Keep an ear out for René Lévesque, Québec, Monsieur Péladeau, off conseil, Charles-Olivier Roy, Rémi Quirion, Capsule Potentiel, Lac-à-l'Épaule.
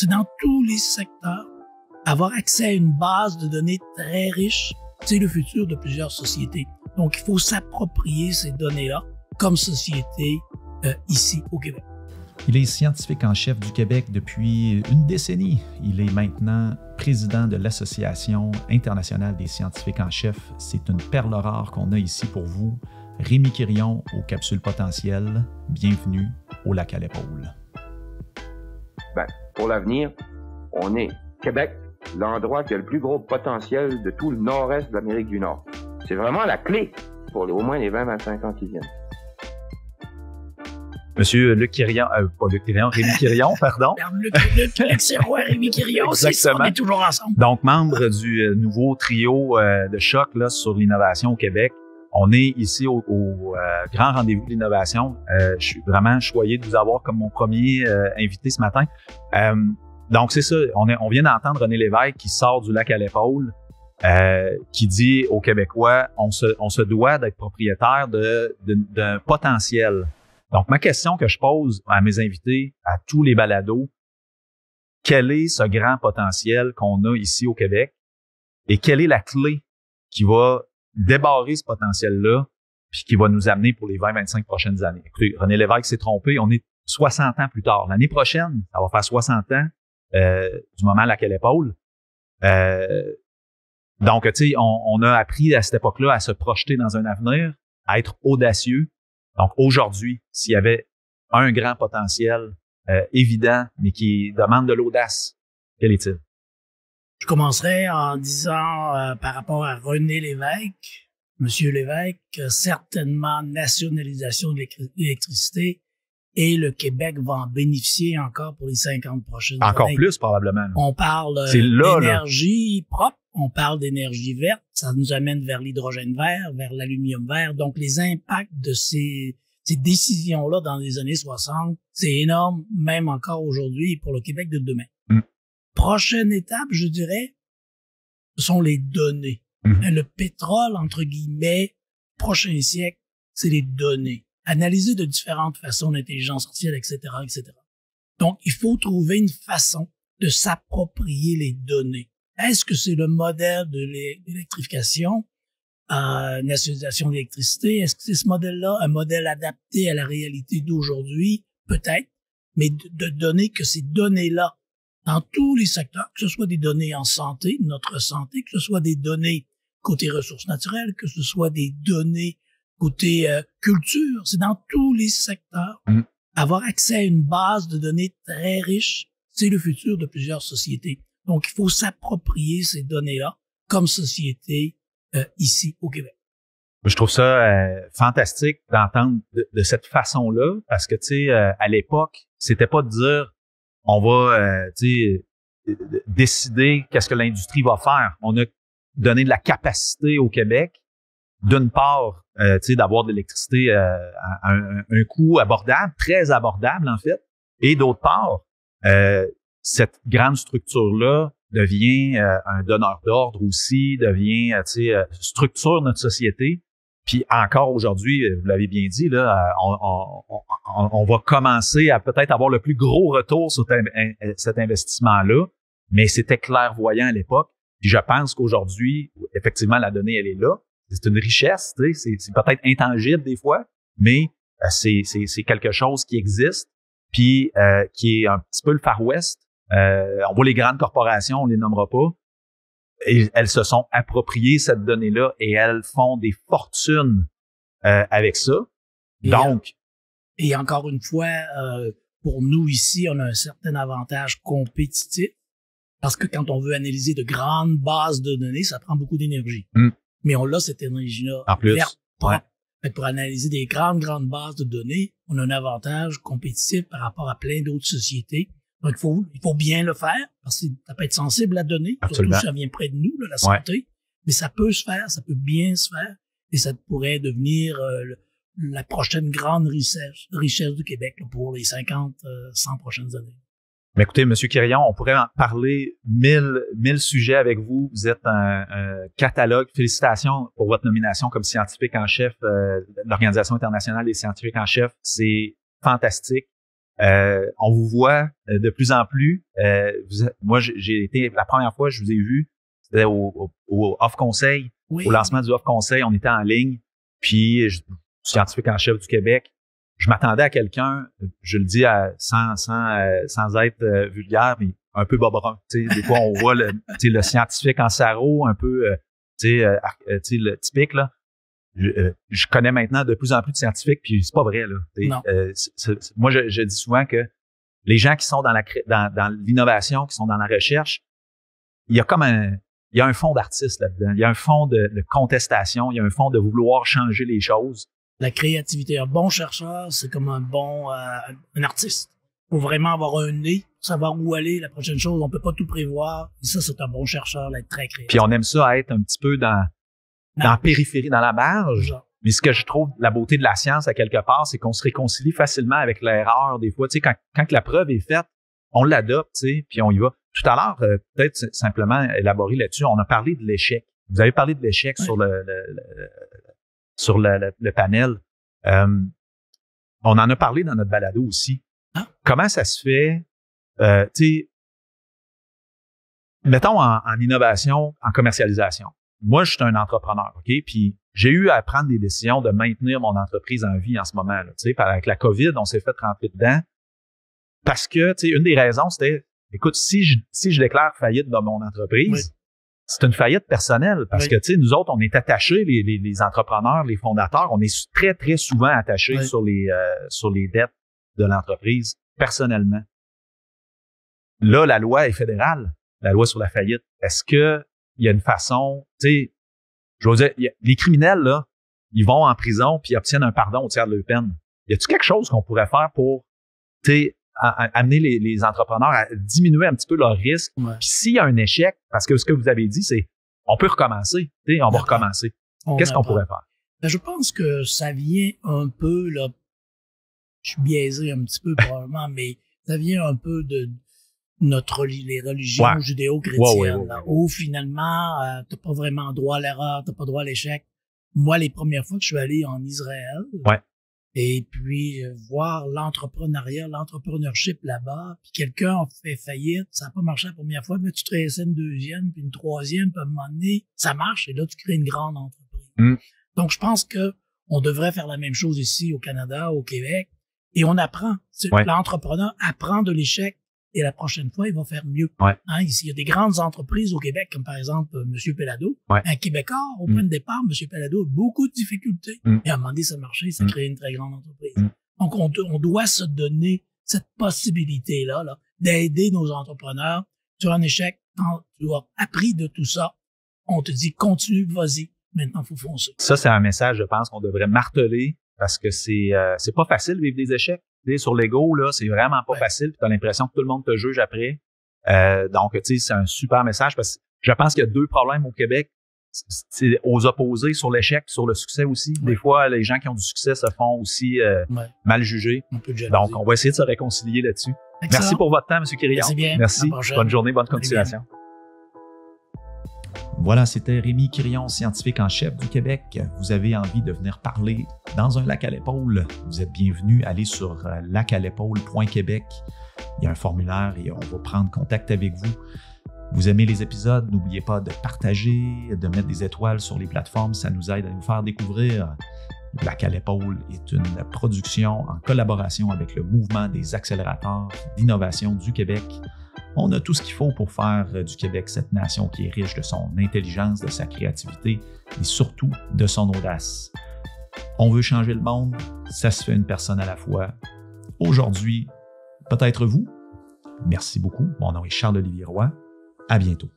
C'est dans tous les secteurs. Avoir accès à une base de données très riche, c'est le futur de plusieurs sociétés. Donc, il faut s'approprier ces données-là comme société ici au Québec. Il est scientifique en chef du Québec depuis une décennie. Il est maintenant président de l'Association internationale des scientifiques en chef. C'est une perle rare qu'on a ici pour vous. Rémi Quirion aux Capsules potentielles. Bienvenue au Lac-à-l'Épaule. Ben, pour l'avenir, on est Québec, l'endroit qui a le plus gros potentiel de tout le nord-est de l'Amérique du Nord. C'est vraiment la clé pour au moins les 20-25 ans qui viennent. Monsieur Luc Quirion, pas Luc Quirion, Rémi Quirion, pardon. Luc Roy, Rémi Quirion, exactement. On est toujours ensemble. Donc, membre du nouveau trio de choc là, sur l'innovation au Québec. On est ici au grand rendez-vous de l'innovation. Je suis vraiment choyé de vous avoir comme mon premier invité ce matin. Donc, c'est ça, on vient d'entendre René Lévesque qui sort du Lac-à-l'Épaule, qui dit aux Québécois, on se doit d'être propriétaire d'un potentiel. Donc, ma question que je pose à mes invités, à tous les balados, quel est ce grand potentiel qu'on a ici au Québec et quelle est la clé qui va débarrer ce potentiel-là puis qui va nous amener pour les 20-25 prochaines années? Écoutez, René Lévesque s'est trompé, on est 60 ans plus tard. L'année prochaine, ça va faire 60 ans du moment à Lac-à-l'Épaule. Donc, tu sais, on a appris à cette époque-là à se projeter dans un avenir, à être audacieux. Donc, aujourd'hui, s'il y avait un grand potentiel évident, mais qui demande de l'audace, quel est-il? Je commencerai en disant, par rapport à René Lévesque, Monsieur Lévesque, certainement nationalisation de l'électricité et le Québec va en bénéficier encore pour les 50 prochaines années. Encore plus, probablement. Là. On parle d'énergie propre, on parle d'énergie verte, ça nous amène vers l'hydrogène vert, vers l'aluminium vert. Donc, les impacts de ces décisions-là dans les années 60, c'est énorme, même encore aujourd'hui, pour le Québec de demain. Mm. Prochaine étape, je dirais, sont les données. Mm. Le pétrole, entre guillemets, prochain siècle, c'est les données. Analyser de différentes façons l'intelligence artificielle, etc., etc. Donc, il faut trouver une façon de s'approprier les données. Est-ce que c'est le modèle de l'électrification, nationalisation de l'électricité? Est-ce que c'est ce modèle-là, un modèle adapté à la réalité d'aujourd'hui? Peut-être, mais de donner que ces données-là, dans tous les secteurs, que ce soit des données en santé, notre santé, que ce soit des données côté ressources naturelles, que ce soit des données côté culture, c'est dans tous les secteurs. Mmh. Avoir accès à une base de données très riche, c'est le futur de plusieurs sociétés. Donc, il faut s'approprier ces données-là comme société ici au Québec. Je trouve ça fantastique d'entendre de cette façon-là, parce que, tu sais, à l'époque, c'était pas de dire on va, tu sais, décider qu'est-ce que l'industrie va faire. On a donné de la capacité au Québec. D'une part, tu sais, d'avoir de l'électricité à un coût abordable, très abordable en fait, et d'autre part, cette grande structure-là devient un donneur d'ordre aussi, devient, tu sais, structure notre société. Puis encore aujourd'hui, vous l'avez bien dit, là, on va commencer à peut-être avoir le plus gros retour sur cet investissement-là, mais c'était clairvoyant à l'époque. Puis je pense qu'aujourd'hui, effectivement, la donnée, elle est là. C'est une richesse, tu sais, c'est peut-être intangible des fois, mais c'est quelque chose qui existe, puis qui est un petit peu le Far West. On voit les grandes corporations, on les nommera pas, et elles se sont appropriées cette donnée-là et elles font des fortunes avec ça. Donc, et encore une fois, pour nous ici, on a un certain avantage compétitif parce que quand on veut analyser de grandes bases de données, ça prend beaucoup d'énergie. Mm. Mais on l'a, cette énergie-là. En plus. Ouais. Pour analyser des grandes bases de données, on a un avantage compétitif par rapport à plein d'autres sociétés. Donc, il faut bien le faire, parce que ça peut être sensible à la donnée. Absolument. Surtout si ça vient près de nous, là, la santé. Ouais. Mais ça peut se faire, ça peut bien se faire. Et ça pourrait devenir la prochaine grande richesse du Québec là, pour les 100 prochaines années. Mais écoutez, M. Quirion, on pourrait en parler mille sujets avec vous. Vous êtes un catalogue. Félicitations pour votre nomination comme scientifique en chef de l'Organisation internationale des scientifiques en chef. C'est fantastique. On vous voit de plus en plus. Moi, j'ai été la première fois que je vous ai vu, c'était au off conseil, oui. Au lancement du off conseil, on était en ligne. Puis, scientifique en chef du Québec, je m'attendais à quelqu'un, je le dis sans être vulgaire, mais un peu boberon. Tu sais, des fois, on voit le scientifique en sarrau, un peu, le typique là. Je connais maintenant de plus en plus de scientifiques, puis c'est pas vrai là. Moi, je dis souvent que les gens qui sont dans l'innovation, qui sont dans la recherche, il y a un fond d'artiste là-dedans. Il y a un fond de contestation. Il y a un fond de vouloir changer les choses. La créativité. Un bon chercheur, c'est comme un bon un artiste. Il faut vraiment avoir un nez, savoir où aller, la prochaine chose. On ne peut pas tout prévoir. Et ça, c'est un bon chercheur, d'être très créatif. Puis on aime ça être un petit peu dans la périphérie, dans la marge. Genre. Mais ce que je trouve la beauté de la science, à quelque part, c'est qu'on se réconcilie facilement avec l'erreur des fois. Tu sais, quand la preuve est faite, on l'adopte, tu sais, puis on y va. Tout à l'heure, peut-être simplement élaborer là-dessus, on a parlé de l'échec. Vous avez parlé de l'échec, oui. Sur le panel. On en a parlé dans notre balado aussi. Hein? Comment ça se fait, mettons en innovation, en commercialisation. Moi, je suis un entrepreneur, OK? Puis j'ai eu à prendre des décisions de maintenir mon entreprise en vie en ce moment. Avec la COVID, on s'est fait rentrer dedans. Parce que, tu sais, une des raisons, c'était, écoute, si je déclare faillite dans mon entreprise, oui. C'est une faillite personnelle. Parce oui. que, tu sais, nous autres, on est attachés, les entrepreneurs, les fondateurs, on est très, très souvent attachés oui. sur les dettes de l'entreprise, personnellement. Là, la loi est fédérale, la loi sur la faillite. Est-ce qu'il y a une façon, tu sais, je veux dire, les criminels, là, ils vont en prison puis obtiennent un pardon au tiers de leur peine. Y a-t-il quelque chose qu'on pourrait faire pour, tu sais, amener les entrepreneurs à diminuer un petit peu leur risque. Ouais. Puis s'il y a un échec, parce que ce que vous avez dit, c'est on peut recommencer, on va recommencer. Qu'est-ce qu'on pourrait faire? Ben, je pense que ça vient un peu, là, je suis biaisé un petit peu probablement, mais ça vient un peu de les religions ouais. judéo-chrétiennes, ouais. Où finalement, tu n'as pas vraiment droit à l'erreur, tu n'as pas droit à l'échec. Moi, les premières fois que je suis allé en Israël, ouais. Et puis, voir l'entrepreneuriat, l'entrepreneurship là-bas, puis quelqu'un a fait faillite, ça n'a pas marché la première fois, mais tu te réessais une deuxième, puis une troisième, puis à un moment donné, ça marche, et là, tu crées une grande entreprise. Mm. Donc, je pense qu'on devrait faire la même chose ici, au Canada, au Québec, et on apprend. Ouais. L'entrepreneur apprend de l'échec, et la prochaine fois, il va faire mieux. Ouais. Hein, ici, il y a des grandes entreprises au Québec, comme par exemple Monsieur Péladeau. Ouais. Un Québécois, au point de départ, Monsieur Péladeau a beaucoup de difficultés. Mm. Et à un moment donné, ça marchait, ça créait une très grande entreprise. Mm. Donc, on doit se donner cette possibilité-là d'aider nos entrepreneurs. Tu as un échec, tu as appris de tout ça. On te dit, continue, vas-y. Maintenant, il faut foncer. Ça, c'est un message, je pense, qu'on devrait marteler parce que c'est pas facile de vivre des échecs. Sur l'ego, là, c'est vraiment pas ouais. facile. Tu as l'impression que tout le monde te juge après. Donc, tu sais, c'est un super message parce que je pense qu'il y a deux problèmes au Québec. C'est aux opposés sur l'échec, sur le succès aussi. Ouais. Des fois, les gens qui ont du succès se font aussi mal jugés. Donc, on va essayer de se réconcilier là-dessus. Excellent. Merci pour votre temps, M. Quirion. Merci. Bonne journée, bonne continuation. Voilà, c'était Rémi Quirion, scientifique en chef du Québec. Vous avez envie de venir parler dans un lac à l'épaule, vous êtes bienvenue, allez sur lac-à-l'épaule.québec. Il y a un formulaire et on va prendre contact avec vous. Vous aimez les épisodes, n'oubliez pas de partager, de mettre des étoiles sur les plateformes, ça nous aide à nous faire découvrir. Lac à l'épaule est une production en collaboration avec le mouvement des accélérateurs d'innovation du Québec. On a tout ce qu'il faut pour faire du Québec cette nation qui est riche de son intelligence, de sa créativité et surtout de son audace. On veut changer le monde, ça se fait une personne à la fois. Aujourd'hui, peut-être vous. Merci beaucoup. Mon nom est Charles-Olivier Roy. À bientôt.